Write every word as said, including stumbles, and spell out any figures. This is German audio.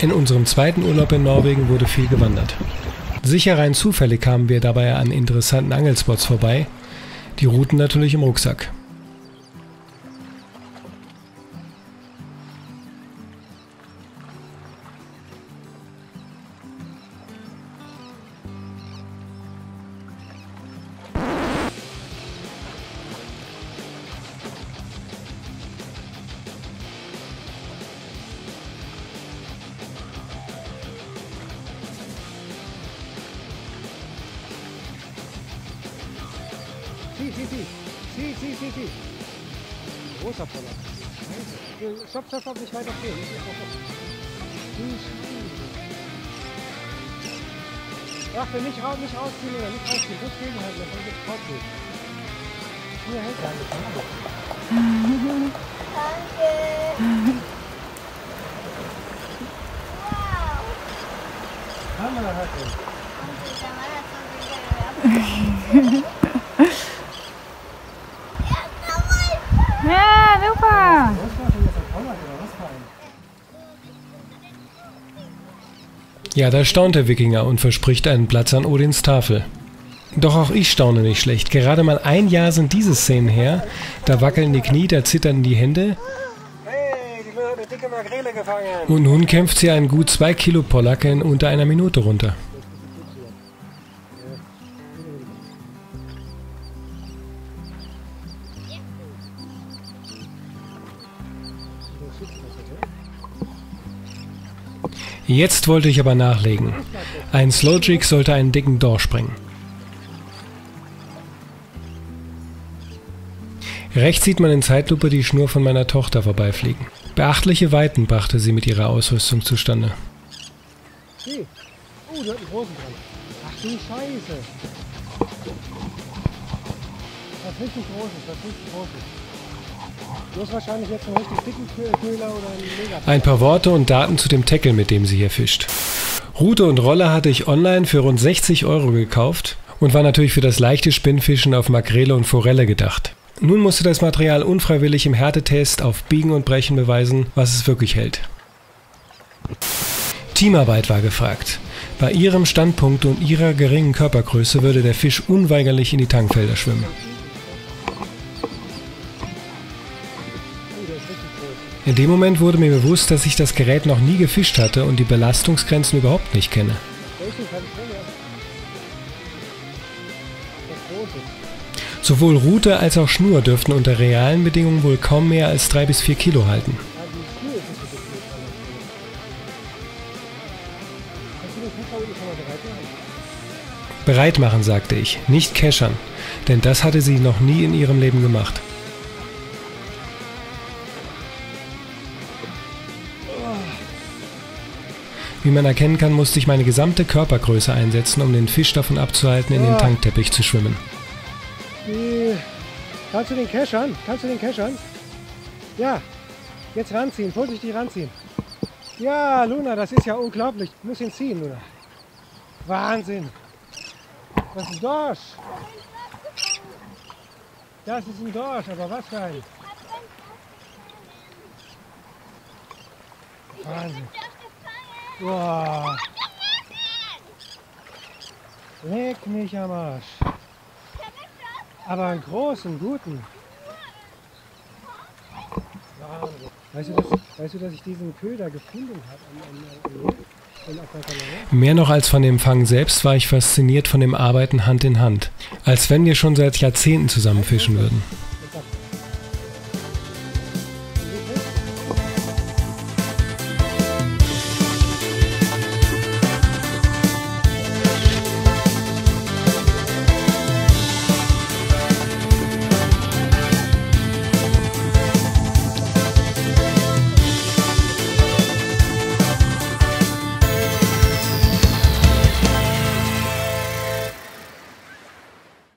In unserem zweiten Urlaub in Norwegen wurde viel gewandert. Sicher rein zufällig kamen wir dabei an interessanten Angelspots vorbei, die Routen natürlich im Rucksack. Sieh, sieh, sieh, sieh, sieh, sieh, sieh. Großer Pollack. Scheiße. Stopp, stopp, stopp, nicht weiter stehen. Achtung, nicht raus, nicht rausziehen, oder nicht rausziehen. Gut gegenhalten, das ist rausziehen. Hier hält er nicht. Danke. Wow. Haben wir noch heute. Danke, der Mann hat so viel gewerbt. Ja, super! Ja, da staunt der Wikinger und verspricht einen Platz an Odins Tafel. Doch auch ich staune nicht schlecht. Gerade mal ein Jahr sind diese Szenen her. Da wackeln die Knie, da zittern die Hände. Hey, die hat eine dicke Makrele gefangen. Und nun kämpft sie einen gut zwei Kilo Pollack in unter einer Minute runter. Jetzt wollte ich aber nachlegen. Ein Slow Jig sollte einen dicken Dorsch bringen. Rechts sieht man in Zeitlupe die Schnur von meiner Tochter vorbeifliegen. Beachtliche Weiten brachte sie mit ihrer Ausrüstung zustande. Hey. Oh, du hast einen großen dran. Ach du Scheiße. Das ist richtig groß, das ist richtig groß. Du hast wahrscheinlich jetzt einen richtig dicken Köhler oder einen Mega. Ein paar Worte und Daten zu dem Tackle, mit dem sie hier fischt. Rute und Rolle hatte ich online für rund sechzig Euro gekauft und war natürlich für das leichte Spinnfischen auf Makrele und Forelle gedacht. Nun musste das Material unfreiwillig im Härtetest auf Biegen und Brechen beweisen, was es wirklich hält. Teamarbeit war gefragt. Bei ihrem Standpunkt und ihrer geringen Körpergröße würde der Fisch unweigerlich in die Tangfelder schwimmen. In dem Moment wurde mir bewusst, dass ich das Gerät noch nie gefischt hatte und die Belastungsgrenzen überhaupt nicht kenne. Sowohl Rute als auch Schnur dürften unter realen Bedingungen wohl kaum mehr als drei bis vier Kilo halten. Bereit machen, sagte ich, nicht keschern, denn das hatte sie noch nie in ihrem Leben gemacht. Wie man erkennen kann, musste ich meine gesamte Körpergröße einsetzen, um den Fisch davon abzuhalten, in den Tangteppich zu schwimmen. Äh, kannst du den keschern? Kannst du den keschern? Ja, jetzt ranziehen, vorsichtig ranziehen. Ja, Luna, das ist ja unglaublich. Du musst ihn ziehen, Luna. Wahnsinn. Das ist ein Dorsch. Das ist ein Dorsch, aber was für ein. Wahnsinn. Wow. Leck mich am Arsch. Aber einen großen, guten. Weißt du, dass, weißt du, dass ich diesen Köder gefunden habe? Mehr noch als von dem Fang selbst war ich fasziniert von dem Arbeiten Hand in Hand. Als wenn wir schon seit Jahrzehnten zusammen fischen würden.